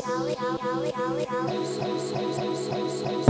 Yahweh.